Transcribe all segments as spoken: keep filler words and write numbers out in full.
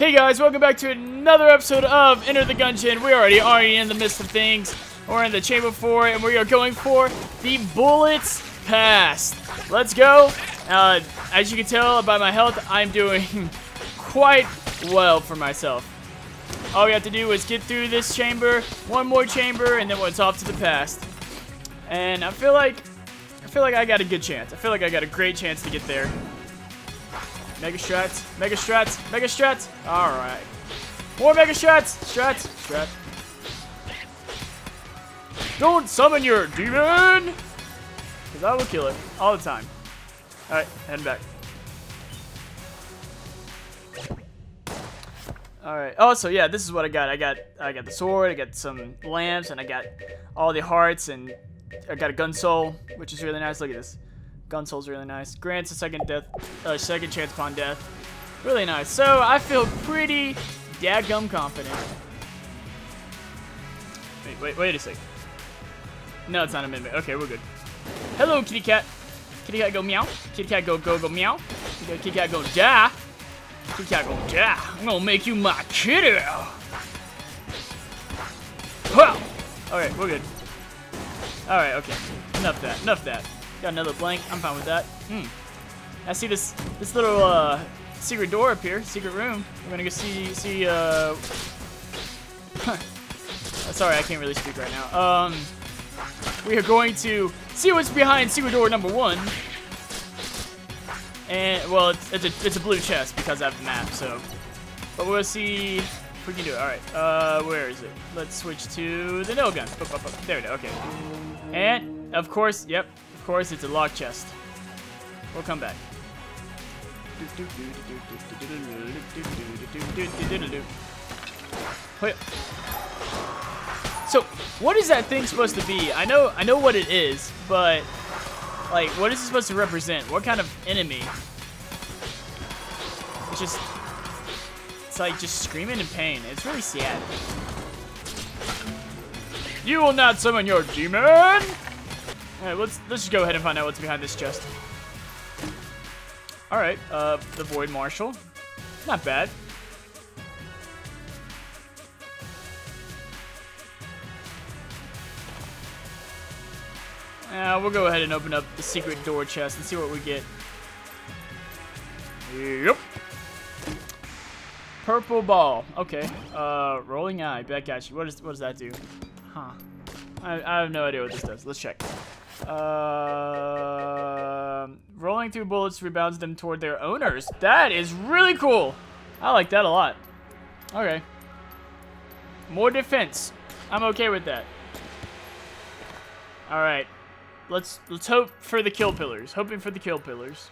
Hey guys, welcome back to another episode of Enter the Gungeon. We already are in the midst of things. We're in the chamber four, and we are going for the bullets pass. Let's go. Uh, as you can tell by my health, I'm doing quite well for myself. All we have to do is get through this chamber, one more chamber, and then we're off to the past. And I feel like I feel like I got a good chance. I feel like I got a great chance to get there. Mega strats, mega strats, mega strats. All right, more mega strats, strats, strat. Don't summon your demon, cause I will kill it all the time. All right, heading back. All right. Oh, so yeah, this is what I got. I got, I got the sword. I got some lamps, and I got all the hearts, and I got a gun soul, which is really nice. Look at this. Gun soul's really nice. Grants a second death, uh, second chance upon death. Really nice. So I feel pretty dadgum confident. Wait, wait, wait a sec. No, it's not a minute. Okay, we're good. Hello, kitty cat. Kitty cat go meow. Kitty cat go go go meow. Kitty cat go die. Kitty cat go die. I'm gonna make you my kitty. Wow. All right, we're good. All right, okay. Enough that. Enough that. Got another blank. I'm fine with that. Hmm. I see this this little uh, secret door up here, secret room. We're gonna go see see. Uh... Sorry, I can't really speak right now. Um, we are going to see what's behind secret door number one. And well, it's it's a, it's a blue chest because I have the map. So, but we'll see if we can do it. All right. Uh, where is it? Let's switch to the nail gun. Up, up, up. There we go. Okay. And of course, yep. Of course, it's a lock chest. We'll come back. So, what is that thing supposed to be? I know, I know what it is, but like, what is it supposed to represent? What kind of enemy? It's just, it's like just screaming in pain. It's really sad. You will not summon your demon. Alright, let's, let's just go ahead and find out what's behind this chest. Alright, uh, the Void Marshal. Not bad. Uh, we'll go ahead and open up the secret door chest and see what we get. Yep. Purple Ball. Okay. Uh, Rolling Eye. Back at you. What, is, what does that do? Huh. I, I have no idea what this does. Let's check. Uh, rolling through bullets rebounds them toward their owners. That is really cool. I like that a lot. Okay. More defense. I'm okay with that. All right. Let's let's hope for the kill pillars. Hoping for the kill pillars.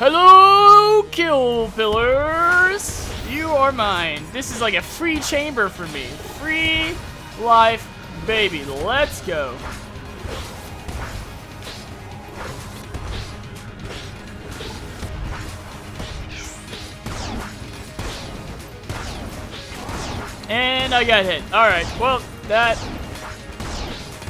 Hello, kill pillars. You are mine. This is like a free chamber for me. Free life, baby. Let's go. And I got hit. All right. Well, that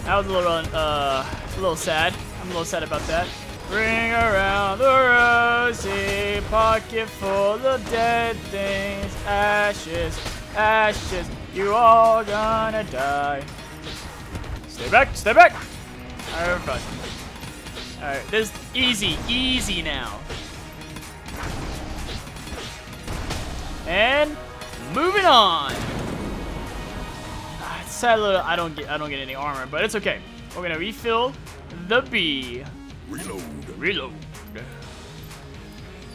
that was a little uh, a little sad. I'm a little sad about that. Bring around the rosy pocket full of dead things, ashes, ashes. You all gonna die. Stay back. Stay back. All right, fun. All right. This is easy, easy now. And moving on. Sad little, I don't get I don't get any armor, but it's okay. We're gonna refill the bee. Reload. Reload.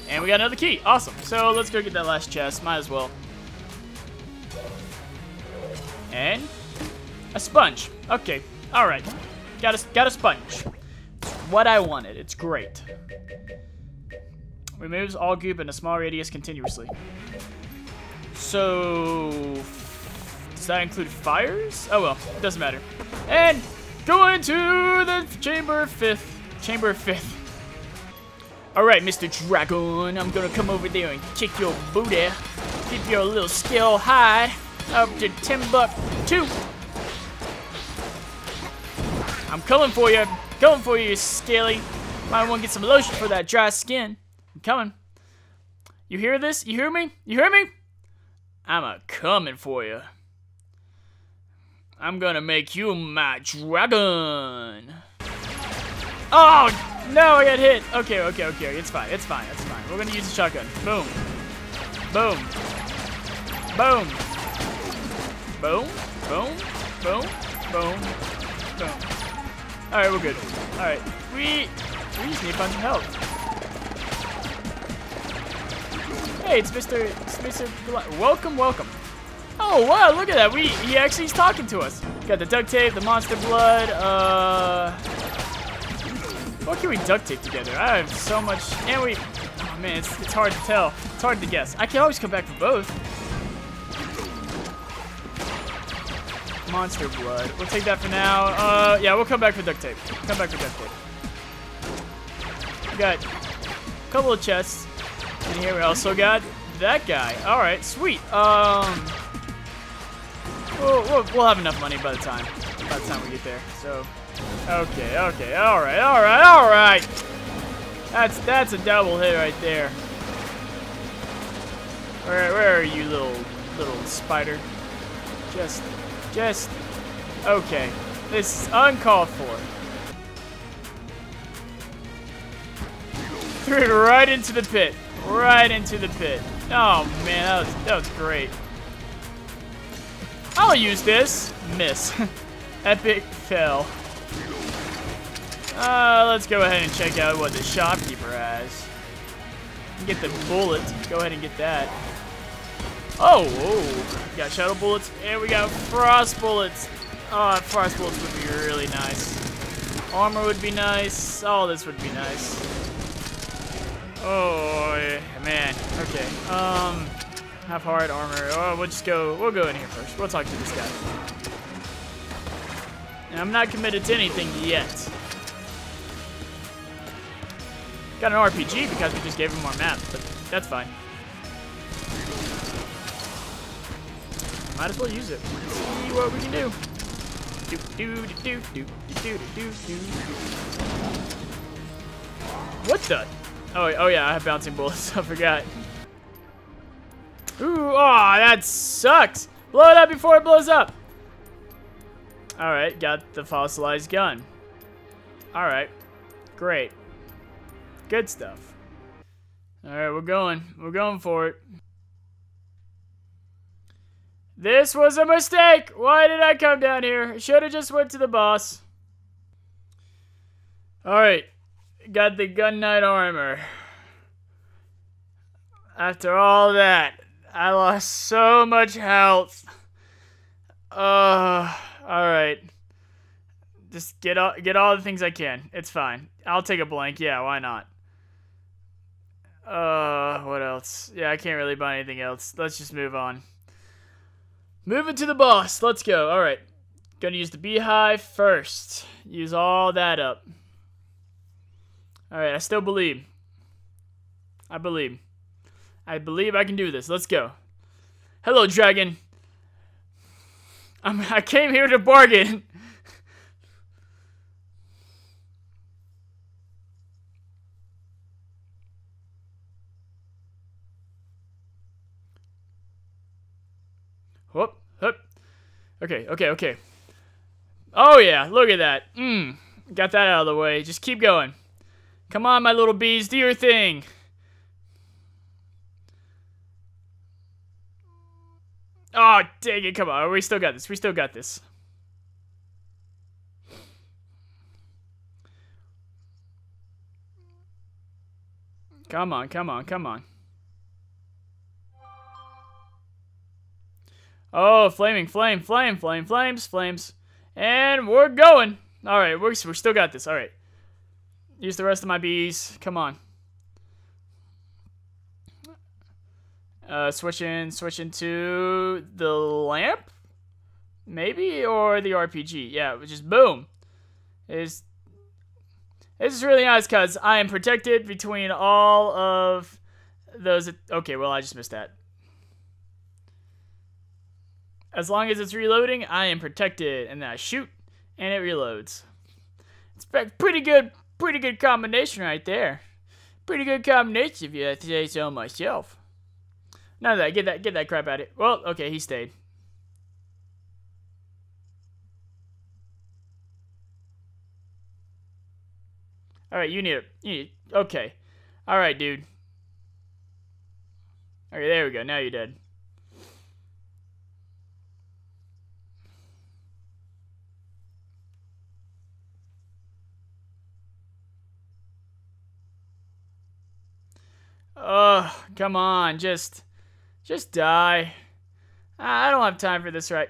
And we got another key. Awesome. So let's go get that last chest. Might as well. And a sponge. Okay. All right. Got a got a sponge. It's what I wanted. It's great. Removes all goop in a small radius continuously. So. Does that include fires? Oh well, it doesn't matter. And going to the chamber fifth. Chamber fifth. Alright, Mister Dragon, I'm gonna come over there and kick your booty. Keep your little skill high. Up to Timbuktu. I'm coming for you. Coming for you, Scaly. Might wanna get some lotion for that dry skin. I'm coming. You hear this? You hear me? You hear me? I'm a-comin' for you. I'm gonna make you my dragon. Oh, no, I got hit. Okay, okay, okay, it's fine, it's fine, it's fine. We're gonna use the shotgun. Boom. Boom. Boom. Boom. Boom. Boom. Boom. Boom. Alright, we're good. Alright. We, we just need a bunch of health. Hey, it's Mister It's Mister Welcome, welcome. Oh wow, look at that. We he actually is talking to us. Got the duct tape, the monster blood. Uh, what can we duct tape together? I have so much, and we. Oh man, it's it's hard to tell. It's hard to guess. I can always come back for both. Monster blood. We'll take that for now. Uh, yeah, we'll come back for duct tape. Come back for duct tape. We got a couple of chests. And here we also got that guy. Alright, sweet. Um, we'll, we'll, we'll have enough money by the time by the time we get there. So, okay, okay, alright, alright, alright. That's that's a double hit right there. Where where are you, little little spider? Just just okay. This is uncalled for. Threw it right into the pit. Right into the pit. Oh man, that was, that was great. I'll use this. Miss. Epic fail. Uh, let's go ahead and check out what the shopkeeper has. Get the bullets. Go ahead and get that. Oh, whoa. We got shadow bullets and we got frost bullets. Oh, frost bullets would be really nice. Armor would be nice. All this would be nice. Oh yeah, man. Okay. Um, half hard armor. Oh, we'll just go. We'll go in here first. We'll talk to this guy. And I'm not committed to anything yet. Got an R P G because we just gave him our map, but that's fine. Might as well use it. Let's see what we can do. Do do do do do do do do. What the? Oh, oh yeah, I have bouncing bullets. I forgot. Ooh, aw, oh, that sucks. Blow it up before it blows up. All right, got the fossilized gun. All right, great. Good stuff. All right, we're going. We're going for it. This was a mistake. Why did I come down here? Should have just went to the boss. All right. Got the Gun Knight armor. After all that, I lost so much health. Uh, alright. Just get all, get all the things I can. It's fine. I'll take a blank. Yeah, why not? Uh, what else? Yeah, I can't really buy anything else. Let's just move on. Moving to the boss. Let's go. Alright. Gonna use the beehive first. Use all that up. Alright, I still believe. I believe. I believe I can do this. Let's go. Hello, dragon. I'm, I came here to bargain. Whoop, whoop. Okay, okay, okay. Oh, yeah. Look at that. Mm, got that out of the way. Just keep going. Come on, my little bees, do your thing. Oh, dang it, come on. We still got this. We still got this. Come on, come on, come on. Oh, flaming, flame, flame, flame, flames, flames. And we're going. All right, we're, we're still got this. All right. Use the rest of my bees. Come on. Uh, switch in, switch into the lamp, maybe, or the R P G. Yeah, which is boom. Is this is really nice because I am protected between all of those. Okay, well I just missed that. As long as it's reloading, I am protected, and then I shoot, and it reloads. It's pretty good. Pretty good combination right there. Pretty good combination if you say so myself. None of that. Get that, get that crap out of it. Well, okay, he stayed. Alright, you need it. You need it. Okay. Alright, dude. Okay, there we go. Now you're dead. Oh, come on. Just, just die. I don't have time for this right...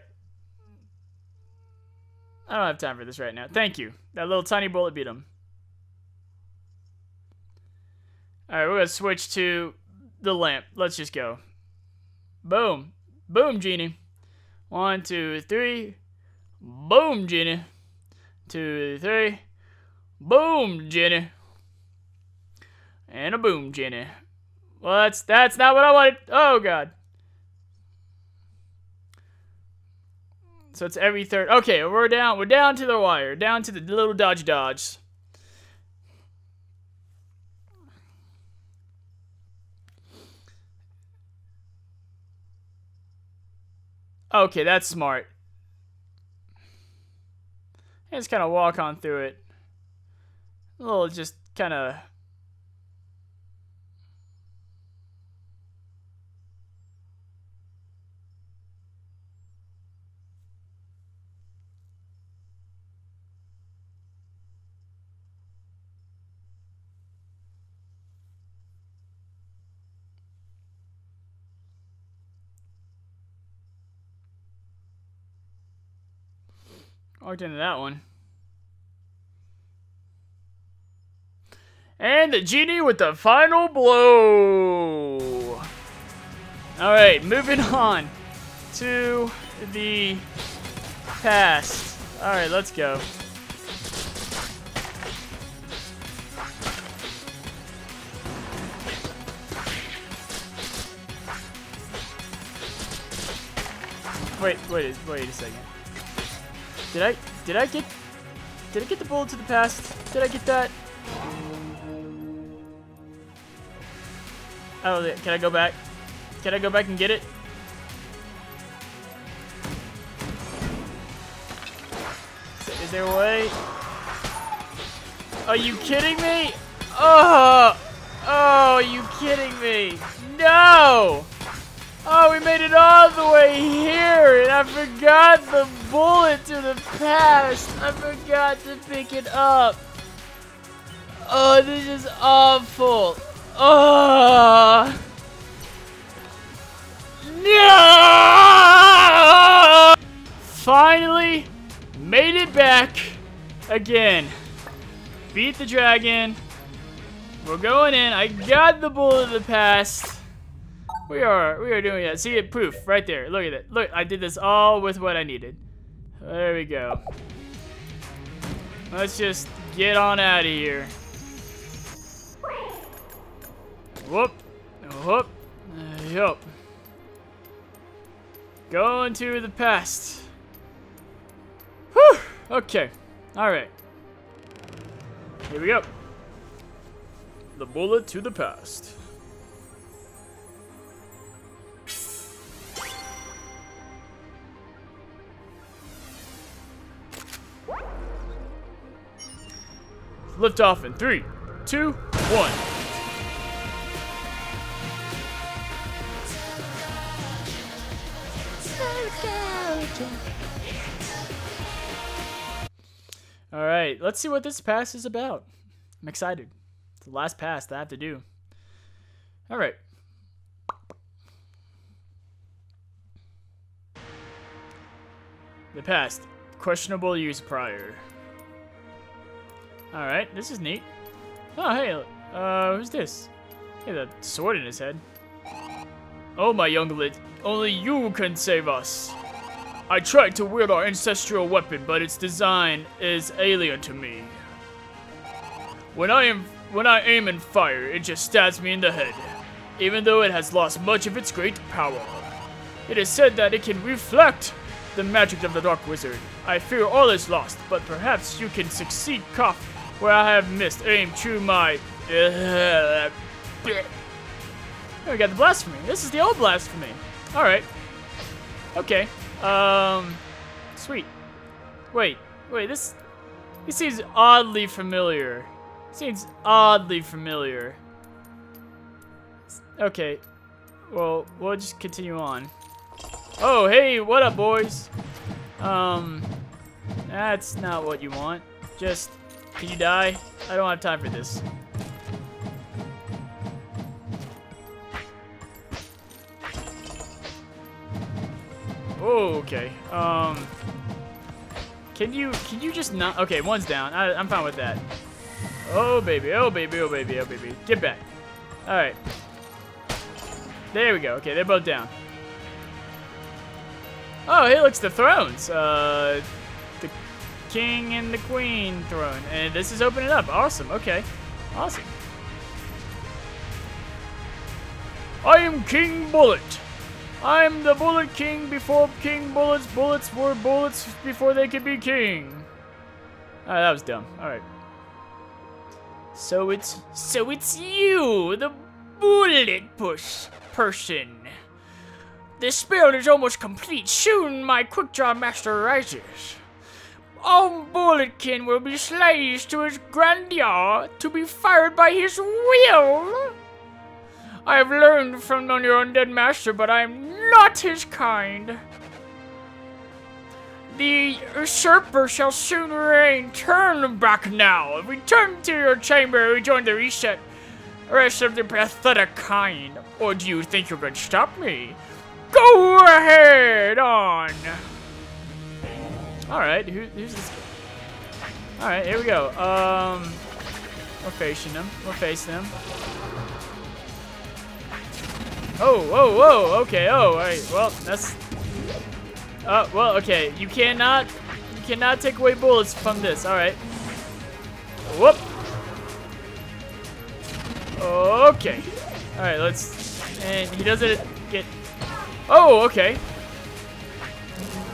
I don't have time for this right now. Thank you. That little tiny bullet beat him. Alright, we're going to switch to the lamp. Let's just go. Boom. Boom, Genie. One, two, three. Boom, Genie. Two, three. Boom, Genie. And a boom, Genie. Well, that's, that's not what I wanted. Oh, God. So it's every third. Okay, we're down. We're down to the wire. Down to the little dodge dodge. Okay, that's smart. I just kind of walk on through it. A little just kind of... walked into that one. And the Genie with the final blow. Alright, moving on to the past. Alright, let's go. Wait, wait, wait a second. Did I, did I get, did I get the bullet to the past? Did I get that? Oh, can I go back? Can I go back and get it? Is, is there a way? Are you kidding me? Oh, oh, are you kidding me? No! Oh, we made it all the way here, and I forgot the bullet to the past. I forgot to pick it up. Oh, this is awful. Oh. No! Finally, made it back again. Beat the dragon. We're going in. I got the bullet to the past. We are, we are doing that. See it, poof, right there. Look at it. Look, I did this all with what I needed. There we go. Let's just get on out of here. Whoop, whoop, yup. Going to the past. Whew, okay, all right. Here we go. The bullet to the past. Lift off in three, two, one. All right, let's see what this pass is about. I'm excited. It's the last pass that I have to do. All right. The past, questionable use prior. Alright, this is neat. Oh, hey, uh, who's this? He had a sword in his head. Oh, my younglet, only you can save us. I tried to wield our ancestral weapon, but its design is alien to me. When I am, when I aim and fire, it just stabs me in the head, even though it has lost much of its great power. It is said that it can reflect the magic of the Dark Wizard. I fear all is lost, but perhaps you can succeed, Koff. Where I have missed, aim to my... Oh, we got the blasphemy. This is the old blasphemy. All right. Okay. Um, sweet. Wait, wait. This this seems oddly familiar. Seems oddly familiar. Okay. Well, we'll just continue on. Oh, hey, what up, boys? Um, that's not what you want. Just, can you die? I don't have time for this. Oh, okay. Um, can you, can you just not? Okay, one's down. I, I'm fine with that. Oh, baby. Oh, baby. Oh, baby. Oh, baby. Get back. All right. There we go. Okay, they're both down. Oh, here looks the thrones. Uh, the king and the queen throne. And this is opening up. Awesome. Okay. Awesome. I am King Bullet. I am the Bullet King before King Bullets. Bullets were bullets before they could be king. Alright, that was dumb. Alright. So it's... So it's you, the Bullet Push person. This spell is almost complete. Soon my Quickdraw Master rises. All Bulletkin will be slaves to his grandeur, to be fired by his will. I have learned from your undead master, but I am not his kind. The usurper shall soon reign. Turn back now. Return to your chamber and rejoin the reset. Rest of the pathetic kind. Or do you think you can stop me? Go ahead on. All right, who, who's this guy? All right, here we go. Um, we're facing them. We're facing them. Oh, whoa, whoa. Okay. Oh, all right. Well, that's. Uh, well, okay. You cannot, you cannot take away bullets from this. All right. Whoop. Okay. All right. Let's. And he doesn't get. Oh, okay.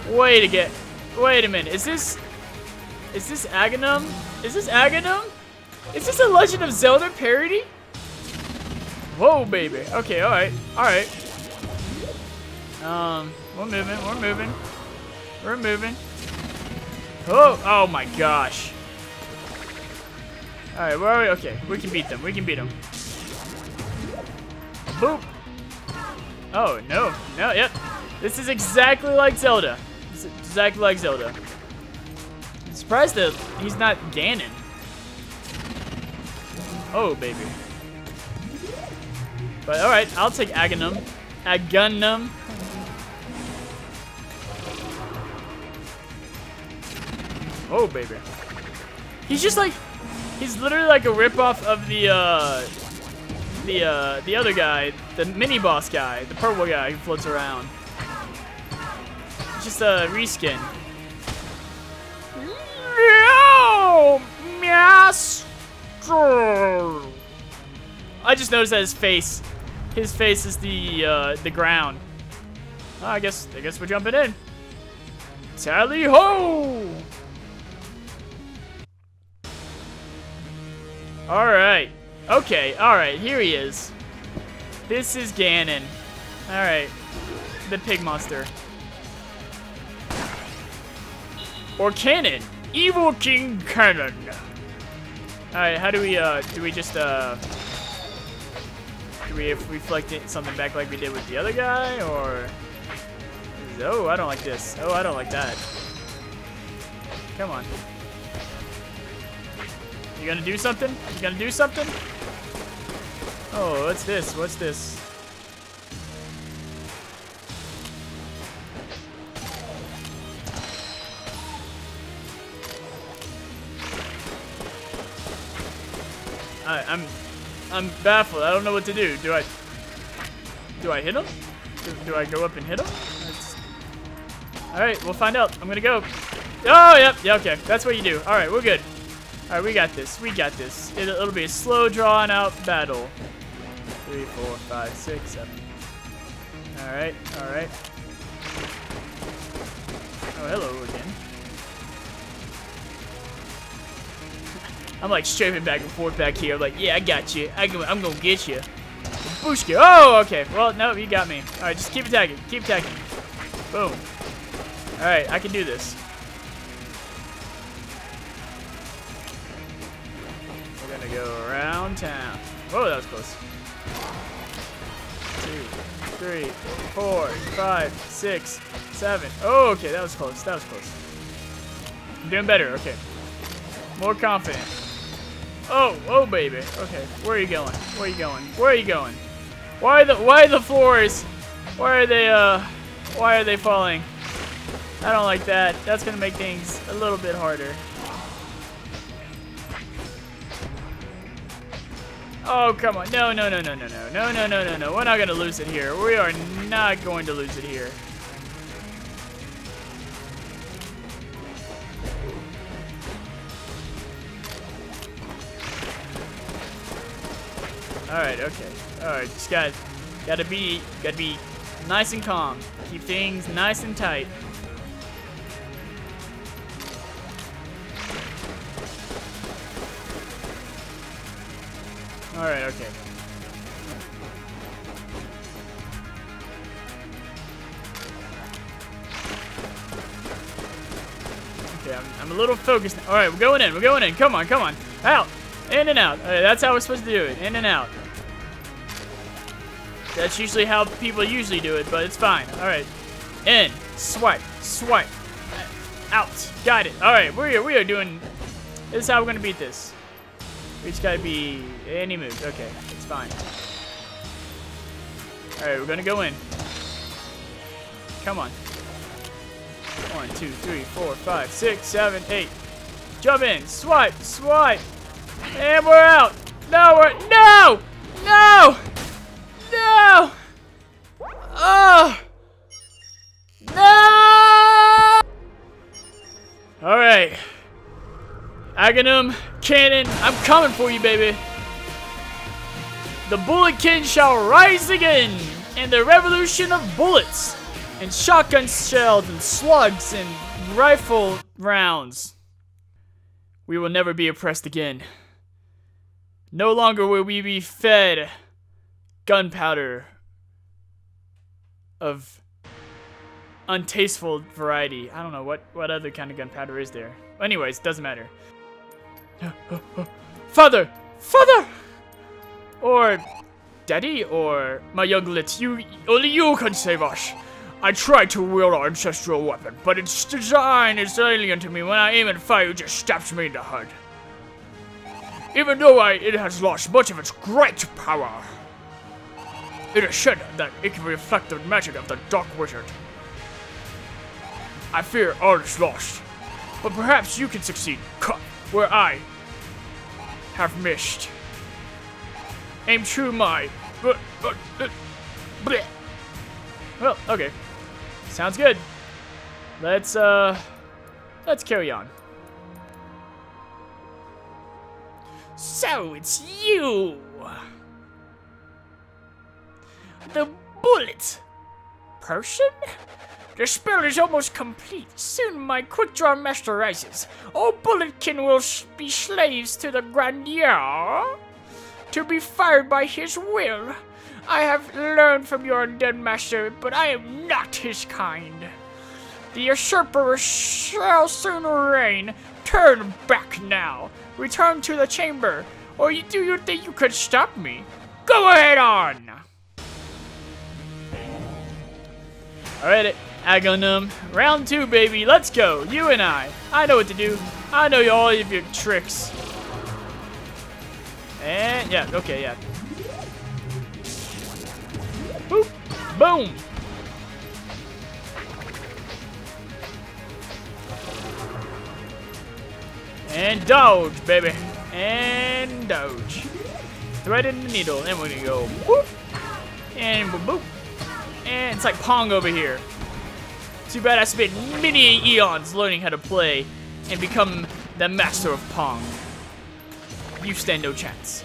Wait a get. Wait a minute. Is this? Is this Agahnim? Is this Agahnim? Is this a Legend of Zelda parody? Whoa, baby. Okay, all right, all right. Um, we're moving. We're moving. We're moving. Oh, oh my gosh. All right, where are we? Okay, we can beat them. We can beat them. Boop. Oh, no. No, yep. This is exactly like Zelda. This is exactly like Zelda. I'm surprised that he's not Ganon. Oh, baby. But, alright, I'll take Agahnim. Agahnim. Oh, baby. He's just like... He's literally like a ripoff of the, uh... The, uh, the other guy, the mini-boss guy, the purple guy who floats around. It's just a reskin. Meow! Master! I just noticed that his face, his face is the, uh, the ground. Oh, I guess, I guess we're jumping in. Tally-ho! Alright. Okay, alright, here he is. This is Ganon. Alright, the pig monster. Or Ganon, Evil King Ganon. Alright, how do we, uh, do we just, uh, do we reflect it, something back like we did with the other guy, or? Oh, I don't like this. Oh, I don't like that. Come on. You gonna do something? You gonna do something? Oh, what's this? What's this? I, I'm, I'm baffled. I don't know what to do. Do I, do I hit him? Do, do I go up and hit him? That's... All right, we'll find out. I'm gonna go. Oh, yep. Yeah, okay. That's what you do. All right, we're good. All right, we got this. We got this. It'll, it'll be a slow, drawn-out battle. Three, four, five, six, seven. All right, all right. Oh, hello again. I'm like strafing back and forth back here. I'm like, yeah, I got you. I, I'm gonna get you. Booshki. Oh, okay. Well, no, you got me. All right, just keep attacking. Keep attacking. Boom. All right, I can do this. We're going to go around town. Whoa, that was close. Two, three, four, five, six, seven. Oh, okay, that was close. That was close. I'm doing better. Okay. More confident. Oh, oh, baby. Okay, where are you going? Where are you going? Where are you going? Why are the why are the floors? Why are they uh? Why are they falling? I don't like that. That's gonna make things a little bit harder. Oh, come on! No, no, no, no, no, no, no, no, no, no, no! We're not gonna lose it here. We are not going to lose it here. Alright, okay. Alright, just gotta, gotta be, gotta be nice and calm. Keep things nice and tight. Alright, okay. Okay, I'm, I'm a little focused now. Alright, we're going in, we're going in. Come on, come on. Out! In and out. Right, that's how we're supposed to do it. In and out. That's usually how people usually do it, but it's fine. All right. In. Swipe. Swipe. Out. Got it. All right. We are, we are doing... This is how we're going to beat this. We just got to be... Any move. Okay. It's fine. All right. We're going to go in. Come on. One, two, three, four, five, six, seven, eight. Jump in. Swipe. Swipe. And we're out. No, we're no, no, no. Oh, no. All right, Agahnim cannon, I'm coming for you, baby. The bulletkin shall rise again, and the revolution of bullets, and shotgun shells, and slugs, and rifle rounds. We will never be oppressed again. No longer will we be fed gunpowder of untasteful variety. I don't know what, what other kind of gunpowder is there. Anyways, doesn't matter. Father! Father! Or Daddy or my younglets, you only you can save us. I try to wield our ancestral weapon, but its design is alien to me. When I aim and fire, it just stabs me in the heart. Even though I, it has lost much of its great power, it is said that it can reflect the magic of the Dark Wizard. I fear all is lost, but perhaps you can succeed where I have missed. Aim true, my. Well, okay. Sounds good. Let's uh, let's carry on. So, it's you! The bullet person? The spell is almost complete. Soon my quick-draw master rises. All bulletkin will be slaves to the grandeur, to be fired by his will. I have learned from your undead master, but I am not his kind. The usurper shall soon reign. Turn back now. Return to the chamber, or you, do you think you could stop me? Go ahead on! Alright, Agahnim. Round two, baby. Let's go. You and I. I know what to do. I know all of your tricks. And, yeah, okay, yeah. Boop. Boom! And dodge, baby. And dodge. Thread in the needle. And we're gonna go boop. And boop. And it's like Pong over here. Too bad I spent many eons learning how to play and become the master of Pong. You stand no chance.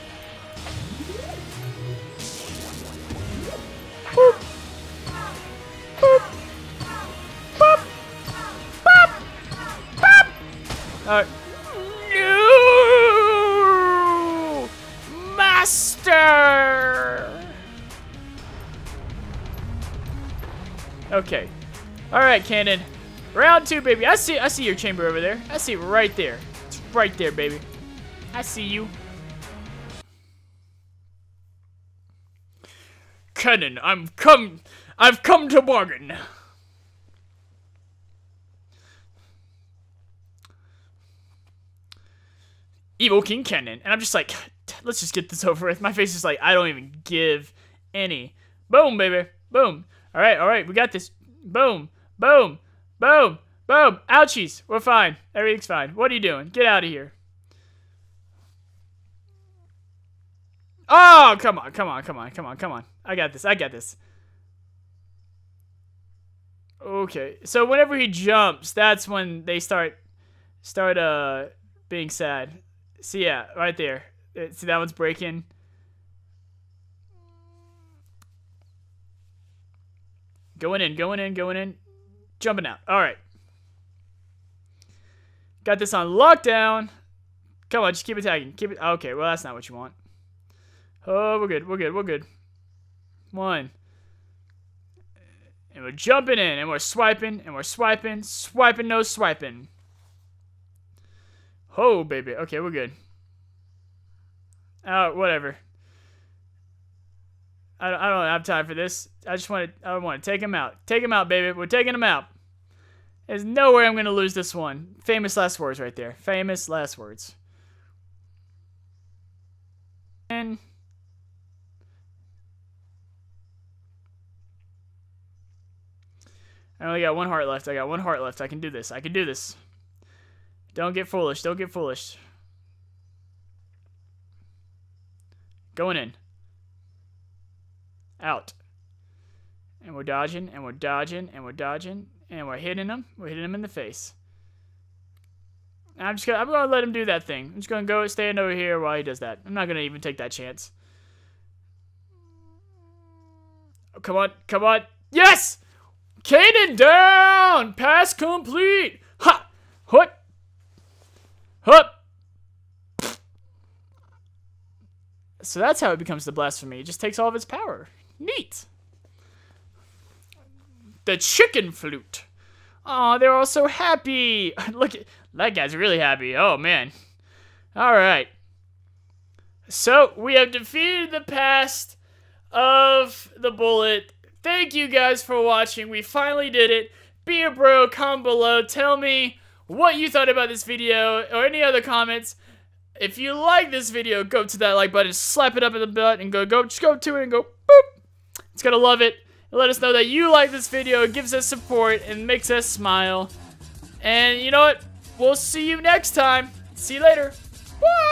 Boop. Boop. Boop. Boop. Boop. Alright. Master! Okay. Alright, Ganon. Round two, baby. I see I see your chamber over there. I see it right there. It's right there, baby. I see you. Ganon, I'm come I've come to bargain. Evil King Ganon. And I'm just like, let's just get this over with. My face is like, I don't even give any. Boom, baby. Boom. Alright, alright, we got this. Boom. Boom. Boom. Boom. Ouchies. We're fine. Everything's fine. What are you doing? Get out of here. Oh, come on, come on, come on, come on, come on. I got this. I got this. Okay. So whenever he jumps, that's when they start start uh being sad. See, so yeah, right there. See, that one's breaking. Going in, going in, going in. Jumping out. All right. Got this on lockdown. Come on, just keep attacking. Keep it. Okay, well, that's not what you want. Oh, we're good. We're good. We're good. One. And we're jumping in, and we're swiping, and we're swiping, swiping, no swiping. Oh, baby. Okay, we're good. Oh, whatever. I don't, I don't have time for this. I just want to I want to take him out. Take him out, baby. We're taking him out. There's no way I'm going to lose this one. Famous last words right there. Famous last words. And I only got one heart left. I got one heart left. I can do this. I can do this. Don't get foolish. Don't get foolish. Going in. Out. And we're dodging, and we're dodging, and we're dodging, and we're hitting him. We're hitting him in the face. And I'm just gonna, I'm gonna let him do that thing. I'm just gonna go stand over here while he does that. I'm not gonna even take that chance. Oh, come on, come on. Yes! Ganon down! Pass complete! Ha! Hut! Hup! So that's how it becomes the blasphemy. It just takes all of its power. Neat. The chicken flute. Oh, they're all so happy. Look, at, that guy's really happy. Oh, man. All right. So we have defeated the past of the bullet. Thank you guys for watching. We finally did it. Be a bro. Comment below. Tell me what you thought about this video or any other comments. If you like this video, go to that like button, slap it up in the butt, and go, go, just go to it and go, boop. It's gonna love it. And let us know that you like this video. It gives us support and makes us smile. And you know what? We'll see you next time. See you later. Bye.